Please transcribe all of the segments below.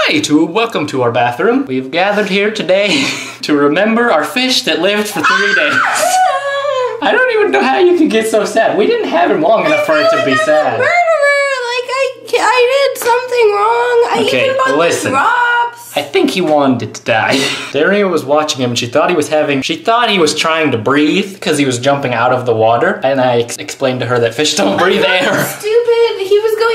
Hi YouTube, welcome to our bathroom. We've gathered here today to remember our fish that lived for 3 days. I don't even know how you could get so sad. We didn't have him long enough for it to be sad. I'm a murderer! Like, I did something wrong. I even bought the drops. I think he wanted to die. Daria was watching him and she thought he was having... She thought he was trying to breathe because he was jumping out of the water. And I explained to her that fish don't breathe air. Stupid! He was going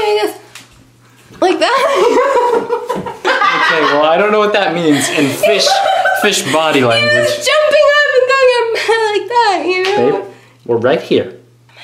like that. Okay, well, I don't know what that means in fish body language. He was jumping up and going like that, you know? Babe, we're right here. Am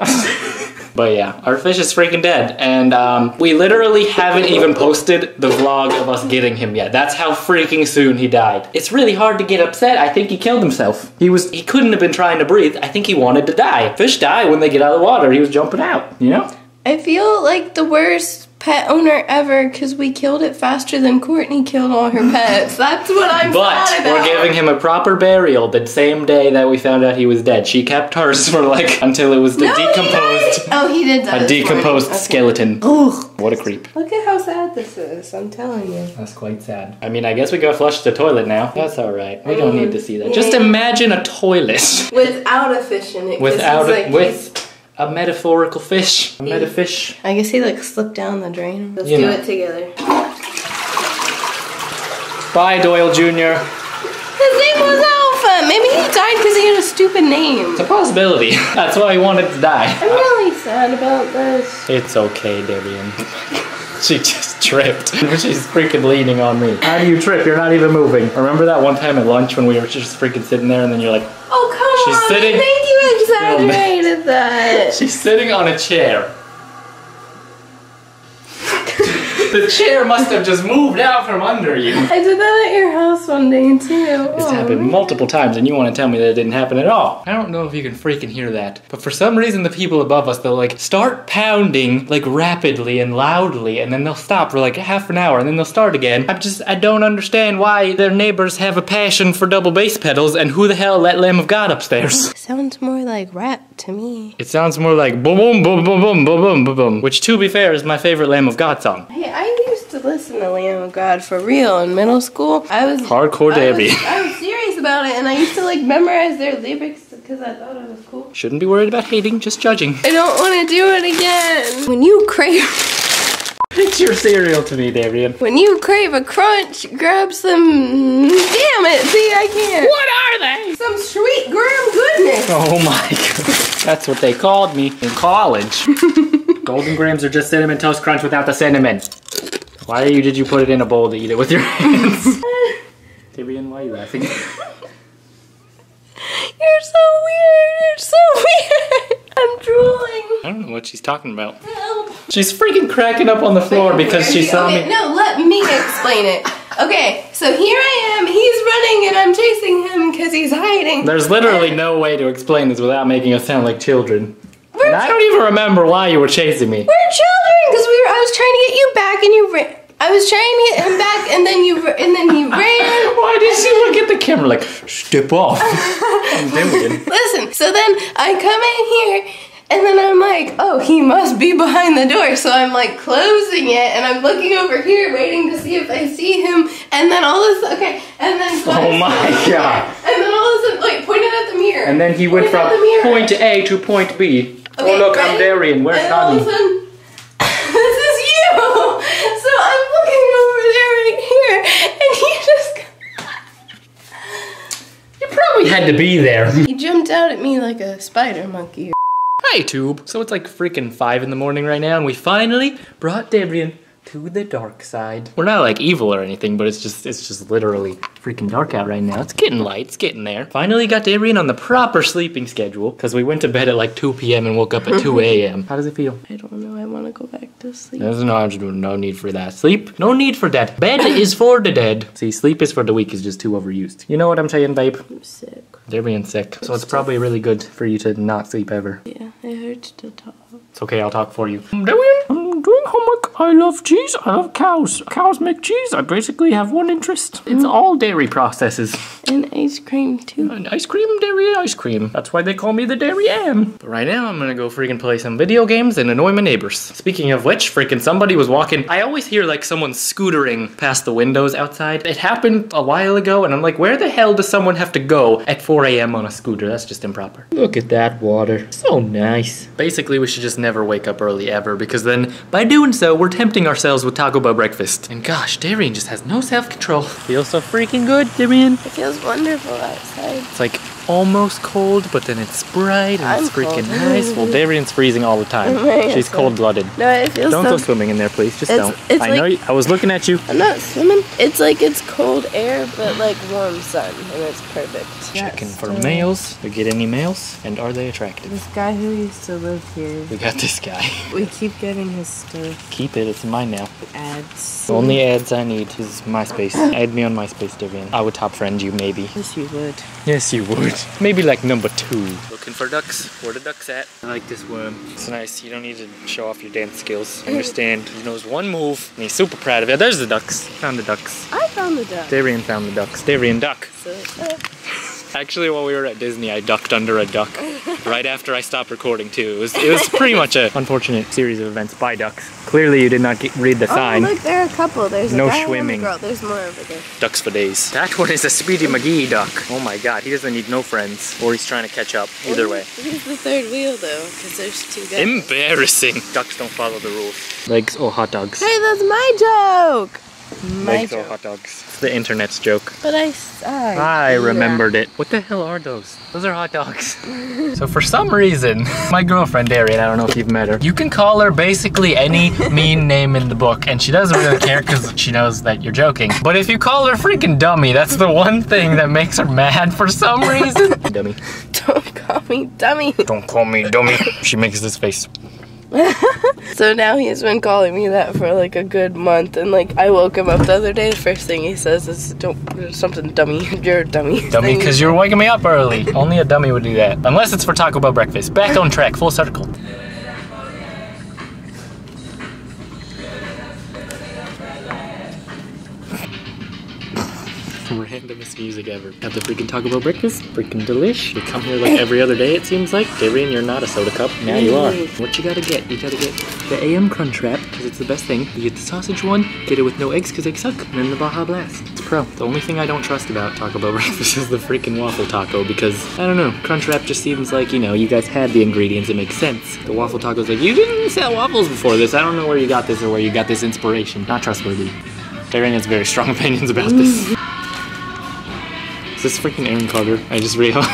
I loud? But yeah, our fish is freaking dead, and we literally haven't even posted the vlog of us getting him yet. That's how freaking soon he died. It's really hard to get upset. I think he killed himself. He couldn't have been trying to breathe. I think he wanted to die. Fish die when they get out of the water. He was jumping out, you know? I feel like the worst pet owner ever because we killed it faster than Courtney killed all her pets. That's what I'm sad about. But we're giving him a proper burial the same day that we found out he was dead. She kept hers for like until it was decomposed. He did die. A decomposed skeleton. Ugh. What a creep. Look at how sad this is. I'm telling you. That's quite sad. I mean, I guess we gotta flush the toilet now. That's alright. We don't need to see that. Yeah. Just imagine a toilet without a fish in it. Without it. Like a metaphorical fish. A metafish. I guess he like slipped down the drain. Let's do it together. Bye, Doyle Jr. His name was Alpha. Maybe he died because he had a stupid name. It's a possibility. That's why he wanted to die. I'm really sad about this. It's okay, Debian. She just tripped. She's freaking leaning on me. How do you trip? You're not even moving. Remember that one time at lunch when we were just freaking sitting there and then you're like, oh, come on. She's sitting. Exaggerated that. She's sitting on a chair. The chair must have just moved out from under you. I did that at your house one day too. It's happened multiple times and you want to tell me that it didn't happen at all. I don't know if you can freaking hear that, but for some reason the people above us, they'll like start pounding like rapidly and loudly and then they'll stop for like half an hour and then they'll start again. I don't understand why their neighbors have a passion for double bass pedals and who the hell let Lamb of God upstairs? It sounds more like rap to me. It sounds more like boom boom boom boom boom boom boom boom, which to be fair is my favorite Lamb of God song. Hey, I used to listen to Lamb of God for real in middle school. I was hardcore Debbie. I was serious about it and I used to like memorize their lyrics because I thought it was cool. Shouldn't be worried about hating, just judging. I don't want to do it again. When you crave... It's your cereal to me, Darian. When you crave a crunch, grab some... Damn it, see, I can't. What are they? Some sweet graham goodness. Oh my god. That's what they called me in college. Golden Grahams are just Cinnamon Toast Crunch without the cinnamon. Why did you put it in a bowl to eat it with your hands? Darian, why are you laughing? You're so weird, you're so weird. I'm drooling. I don't know what she's talking about. Help. She's freaking cracking up on the floor because she saw me. No, let me explain it. Okay, so here I am, he's running and I'm chasing him because he's hiding. There's literally no way to explain this without making us sound like children. And I don't even remember why you were chasing me. We're children because I was trying to get you back and you ran. I was trying to get him back, and then he ran. Why did she look at the camera like, step off? And then we didn't. Listen, so then I come in here, and then I'm like, oh, he must be behind the door. So I'm like closing it, and I'm looking over here, waiting to see if I see him. And then all of a sudden, oh my god! And then all of a sudden, like, pointed at the mirror. And then he went from point A to point B. Okay, oh look, I'm Darian. Where's Connie? This is you. So I'm looking over there right here, and he just. You probably had to be there. He jumped out at me like a spider monkey. Hi, Tube. So it's like freaking 5 in the morning right now, and we finally brought Darian to the dark side. We're not like evil or anything, but it's just literally freaking dark out right now. It's getting light, it's getting there. Finally got Darian on the proper sleeping schedule because we went to bed at like 2 p.m. and woke up at 2 a.m. How does it feel? I don't know, I want to go back to sleep. There's no need for that. Sleep, no need for that. Bed is for the dead. See, sleep is for the weak is just too overused. You know what I'm saying, babe? I'm sick. Darian's sick, so it's probably really good for you to not sleep ever. Yeah, it hurts to talk. It's okay, I'll talk for you. Darian, I'm doing oh my God, I love cheese. I love cows. Cows make cheese. I basically have one interest. It's all dairy processes. And ice cream too. And ice cream, dairy ice cream. That's why they call me the Dairy Am. But right now I'm gonna go freaking play some video games and annoy my neighbors. Speaking of which, freaking somebody was walking. I always hear like someone scootering past the windows outside. It happened a while ago and I'm like, where the hell does someone have to go at 4 a.m. on a scooter? That's just improper. Look at that water. So nice. Basically, we should just never wake up early ever, because then by doing so, we're tempting ourselves with Taco Bell breakfast. And gosh, Darien just has no self-control. Feels so freaking good, Darien. It feels wonderful outside. It's like almost cold, but then it's bright and it's freaking nice. Well, Darien's freezing all the time. She's cold-blooded. No, it feels so... Don't go swimming in there, please. Just don't. I know. I was looking at you. I'm not swimming. It's like it's cold air, but like warm sun, and it's perfect. Checking for males. Do we get any males? And are they attractive? This guy who used to live here. We got this guy. We keep getting his stuff. Keep it. It's mine now. Ads. The only ads I need is MySpace. Add me on MySpace, Darien. I would top friend you, maybe. Yes, you would. Yes, you would. Maybe like #2. Looking for ducks. Where the ducks at? I like this worm. It's nice. You don't need to show off your dance skills. I understand. He knows one move and he's super proud of it. There's the ducks. Found the ducks. I found the ducks. Darien found the ducks. Darien duck. Actually, while we were at Disney, I ducked under a duck. Right after I stopped recording too. It was pretty much an unfortunate series of events by ducks. Clearly you did not read the sign. Oh, look, there are a couple. There's no swimming. Girl. There's more over there. Ducks for days. That one is a Speedy McGee duck. Oh my God, he doesn't need no friends. Or he's trying to catch up. Either way. Here's the third wheel though, because there's two guys. Embarrassing. Ducks don't follow the rules. Legs or hot dogs. Hey, that's my joke! Legs or hot dogs. It's the internet's joke. But I remembered it. What the hell are those? Those are hot dogs. So for some reason, my girlfriend Darien, I don't know if you've met her, you can call her basically any mean name in the book and she doesn't really care because she knows that you're joking. But if you call her freaking dummy, that's the one thing that makes her mad for some reason. Dummy. Don't call me dummy. Don't call me dummy. She makes this face. So now he's been calling me that for like a good month, and like I woke him up the other day, the first thing he says is something dummy, you're a dummy. Dummy because you're waking me up early. Only a dummy would do that. Unless it's for Taco Bell breakfast. Back on track, full circle. Randomest music ever. Have the freaking Taco Bell breakfast, freaking delish. We come here like every other day it seems like. Darien, you're not a soda cup, now you are. What you gotta get? You gotta get the AM Crunchwrap, because it's the best thing. You get the sausage one, get it with no eggs because they suck, and then the Baja Blast. It's pro. The only thing I don't trust about Taco Bell breakfast is the freaking waffle taco, because, I don't know, Crunchwrap just seems like, you know, you guys had the ingredients, it makes sense. The waffle taco's like, you didn't sell waffles before this, I don't know where you got this or where you got this inspiration. Not trustworthy. Darien has very strong opinions about this. This freaking Aaron Carter, I just realized.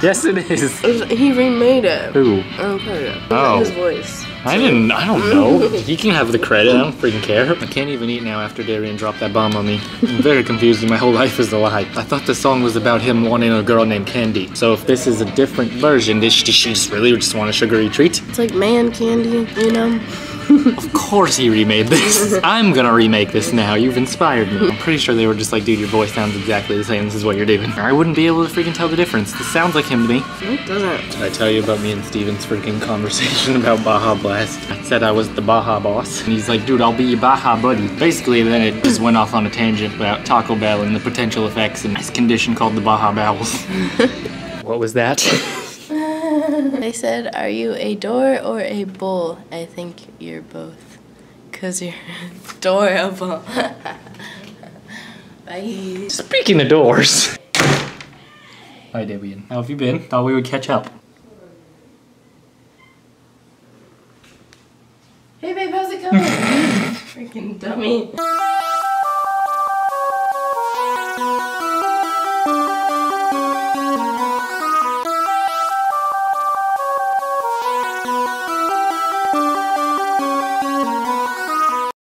Yes, it is. He remade it. Who? Aaron Carter. Oh. His voice. I don't know. He can have the credit, I don't freaking care. I can't even eat now after Darien dropped that bomb on me. I'm very confused and my whole life is a lie. I thought the song was about him wanting a girl named Candy. So if this is a different version, did she just really just want a sugary treat? It's like man candy, you know? Of course he remade this. I'm gonna remake this now. You've inspired me. I'm pretty sure they were just like, dude, your voice sounds exactly the same. This is what you're doing. I wouldn't be able to freaking tell the difference. This sounds like him to me. It doesn't. Did I tell you about me and Steven's freaking conversation about Baja Blast? I said I was the Baja boss. And he's like, dude, I'll be your Baja buddy. Basically, then it just went off on a tangent about Taco Bell and the potential effects and this condition called the Baja Bowels. What was that? They said, are you a door or a bowl? I think you're both, because you're adorable. Bye. Speaking of doors. Hi, Darien. How have you been? Thought we would catch up. Hey, babe, how's it going? Freaking dummy.